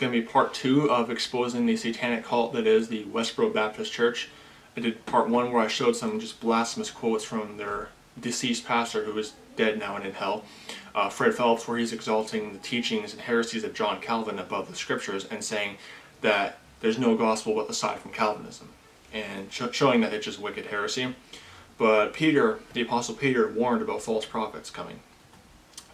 going to be part two of exposing the satanic cult that is the Westboro Baptist Church. I did part one where I showed some just blasphemous quotes from their deceased pastor, who is dead now and in hell, Fred Phelps, where he's exalting the teachings and heresies of John Calvin above the scriptures and saying that there's no gospel but aside from Calvinism, and showing that it's just wicked heresy. But Peter, the Apostle Peter, warned about false prophets coming.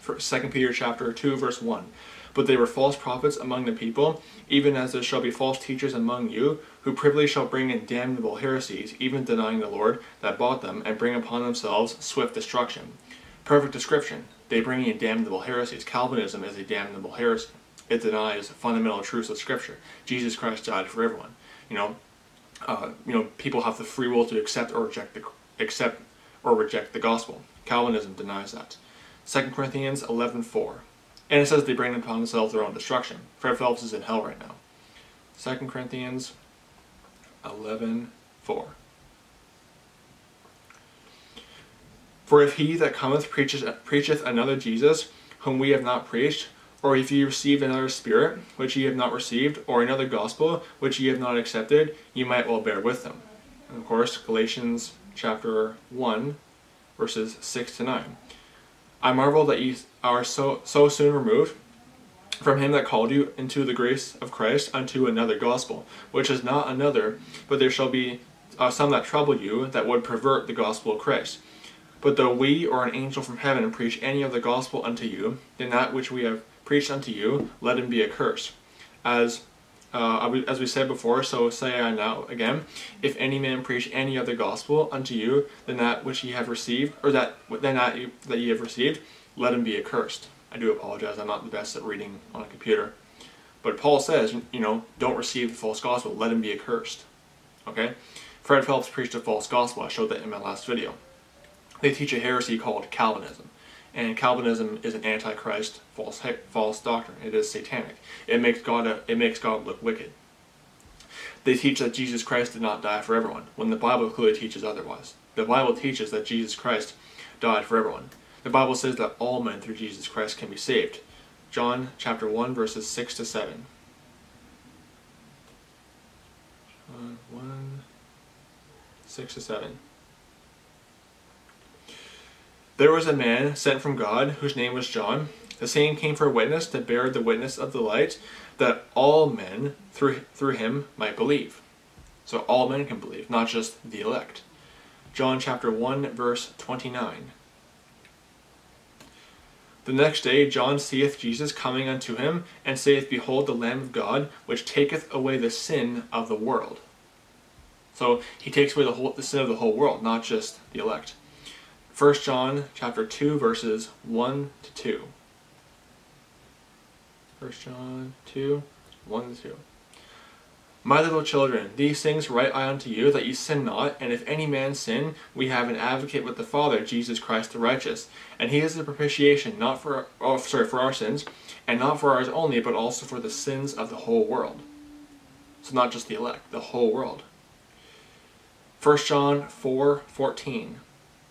2 Peter chapter 2 verse 1. But they were false prophets among the people, even as there shall be false teachers among you, who privily shall bring in damnable heresies, even denying the Lord that bought them, and bring upon themselves swift destruction. Perfect description. They bring in damnable heresies. Calvinism is a damnable heresy. It denies fundamental truths of Scripture. Jesus Christ died for everyone. People have the free will to accept or reject the gospel. Calvinism denies that. 2 Corinthians 11:4. And it says they bring upon themselves their own destruction. Fred Phelps is in hell right now. 2 Corinthians 11:4. For if he that cometh preacheth another Jesus, whom we have not preached, or if ye received another spirit, which ye have not received, or another gospel, which ye have not accepted, ye might well bear with them. And of course, Galatians chapter 1, verses 6 to 9. I marvel that ye are so soon removed from him that called you into the grace of Christ unto another gospel, which is not another, but there shall be some that trouble you, that would pervert the gospel of Christ. But though we or an angel from heaven preach any of the gospel unto you, then that which we have preached unto you, let him be accursed. As we said before, so say I now again, if any man preach any other gospel unto you than that which ye have received, or that ye have received, let him be accursed. I do apologize, I'm not the best at reading on a computer. But Paul says, don't receive the false gospel, let him be accursed. Okay? Fred Phelps preached a false gospel, I showed that in my last video. They teach a heresy called Calvinism. And Calvinism is an antichrist, false doctrine. It is satanic. It makes God look wicked. They teach that Jesus Christ did not die for everyone, when the Bible clearly teaches otherwise. The Bible teaches that Jesus Christ died for everyone. The Bible says that all men through Jesus Christ can be saved. John chapter 1 verses 6 to 7. John 1, 6 to 7. There was a man sent from God, whose name was John. The same came for a witness, to bear the witness of the light, that all men through him might believe. So all men can believe, not just the elect. John chapter 1, verse 29. The next day John seeth Jesus coming unto him, and saith, Behold the Lamb of God, which taketh away the sin of the world. So he takes away the sin of the whole world, not just the elect. 1 John chapter 2 verses 1 to 2. 1 John 2, 1 to 2. My little children, these things write I unto you, that ye sin not. And if any man sin, we have an advocate with the Father, Jesus Christ the righteous. And he is the propitiation, for our sins, and not for ours only, but also for the sins of the whole world. So not just the elect, the whole world. 1 John 4, 14.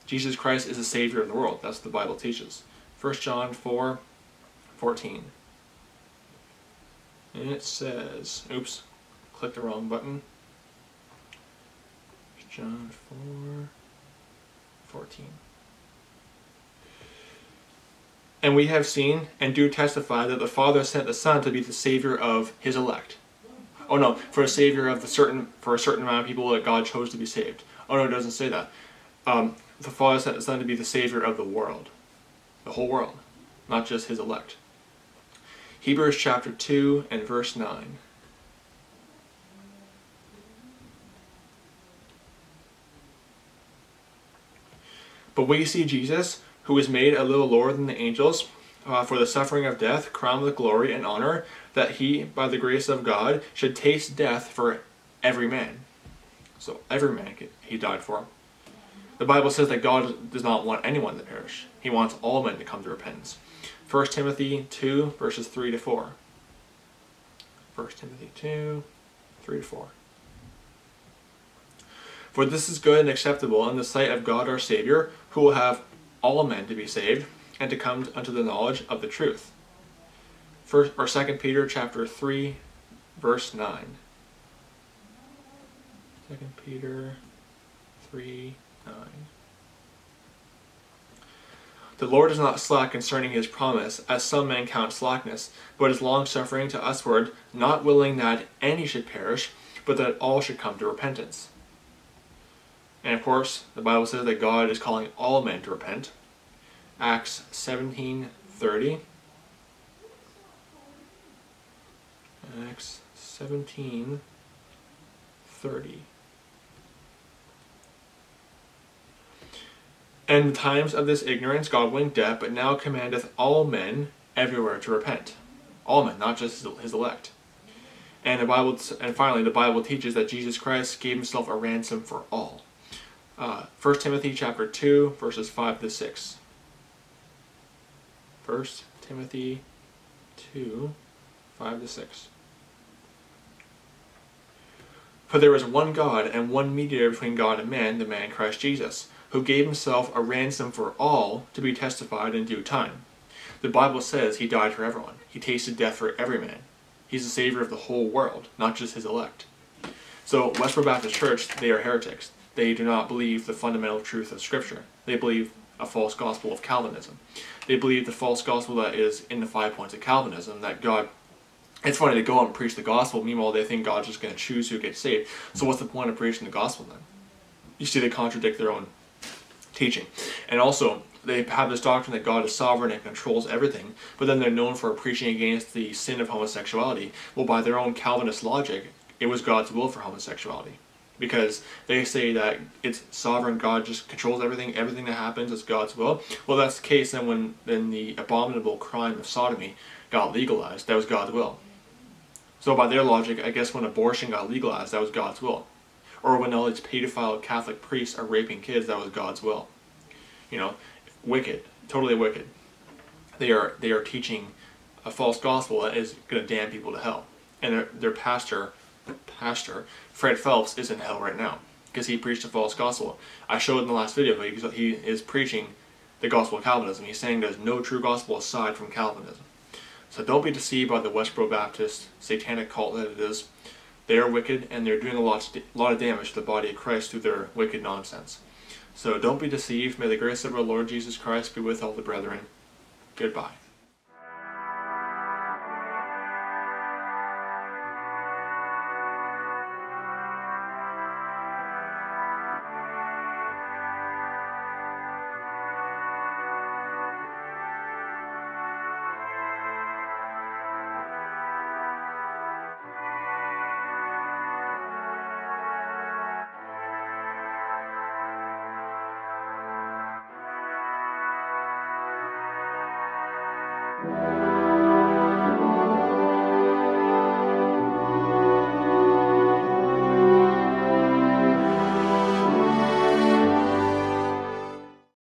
Jesus Christ is the Savior of the world. That's what the Bible teaches. 1 John 4, 14. And it says, oops, clicked the wrong button. 1 John 4, 14. And we have seen and do testify that the Father sent the Son to be the Savior of his elect. Oh no, for a Savior of a certain amount of people that God chose to be saved. Oh no, it doesn't say that. The Father sent His Son to be the Savior of the world. The whole world. Not just His elect. Hebrews chapter 2 and verse 9. But we see Jesus, who was made a little lower than the angels, for the suffering of death, crowned with glory and honor, that He, by the grace of God, should taste death for every man. So every man He died for him. The Bible says that God does not want anyone to perish. He wants all men to come to repentance. 1 Timothy 2, verses 3 to 4. 1 Timothy 2, 3 to 4. For this is good and acceptable in the sight of God our Savior, who will have all men to be saved, and to come unto the knowledge of the truth. 2 Peter chapter 3, verse 9. 2 Peter 3, 9. The Lord is not slack concerning his promise, as some men count slackness, but is long-suffering to usward, not willing that any should perish, but that all should come to repentance. And of course, the Bible says that God is calling all men to repent. Acts 17:30. Acts 17:30. And in the times of this ignorance God winked at, but now commandeth all men everywhere to repent. All men, not just his elect. And the Bible, and finally, the Bible teaches that Jesus Christ gave himself a ransom for all. 1 Timothy chapter 2, verses 5 to 6. 1 Timothy 2, 5 to 6. For there is one God and one mediator between God and man, the man Christ Jesus, who gave himself a ransom for all, to be testified in due time. The Bible says he died for everyone. He tasted death for every man. He's the Savior of the whole world, not just his elect. So Westboro Baptist Church, they are heretics. They do not believe the fundamental truth of Scripture. They believe a false gospel of Calvinism. They believe the false gospel that is in the 5 points of Calvinism, that God... It's funny to go out and preach the gospel, meanwhile they think God's just going to choose who gets saved. So what's the point of preaching the gospel then? You see, they contradict their own teaching. And also, they have this doctrine that God is sovereign and controls everything, but then they're known for preaching against the sin of homosexuality. Well, by their own Calvinist logic, it was God's will for homosexuality, because they say that it's sovereign, God just controls everything, everything that happens is God's will. Well, that's the case then when the abominable crime of sodomy got legalized, that was God's will. So by their logic, I guess when abortion got legalized, that was God's will. Or when all these pedophile Catholic priests are raping kids, that was God's will. You know, wicked, totally wicked. They are teaching a false gospel that is going to damn people to hell. And their pastor, Fred Phelps, is in hell right now because he preached a false gospel. I showed in the last video, but he is preaching the gospel of Calvinism. He's saying there's no true gospel aside from Calvinism. So don't be deceived by the Westboro Baptist satanic cult that it is. They are wicked, and they're doing a lot of damage to the body of Christ through their wicked nonsense. So don't be deceived. May the grace of our Lord Jesus Christ be with all the brethren. Goodbye.